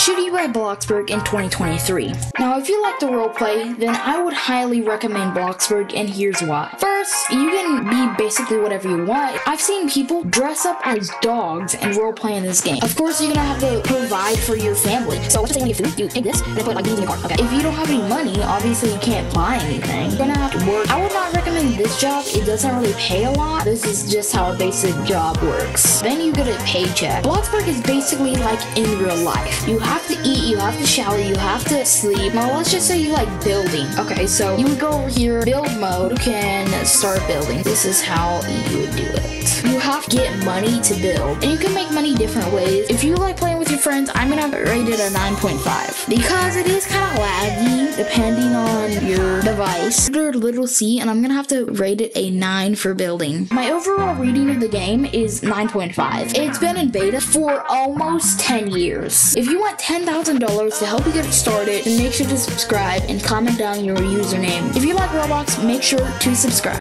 Shitty by Bloxburg in 2023. Now, if you like the roleplay, then I would highly recommend Bloxburg, and here's why. First, you can be basically whatever you want. I've seen people dress up as dogs and roleplay in this game. Of course, you're gonna have to provide for your family. So, let's just say when you have food, you take this and then put like these in your cart. Okay. If you don't have any money, obviously you can't buy anything. You're gonna have to work. I would not recommend this job. It doesn't really pay a lot. This is just how a basic job works. Then you get a paycheck. Bloxburg is basically like in real life. You have to eat, you have to shower, you have to sleep. Now let's just say you like building. Okay, so you would go over here, build mode, you can start building. This is how you would do it. You have to get money to build, and you can make money different ways. If you like playing with your friends, I'm gonna rate it a 9.5 because it is kind of laggy depending on your device. Under little c, and I'm gonna have to rate it a 9 for building. My overall rating of the game is 9.5. It's been in beta for almost 10 years. If you want $10,000 to help you get started, then make sure to subscribe and comment down your username. If you like Roblox, make sure to subscribe.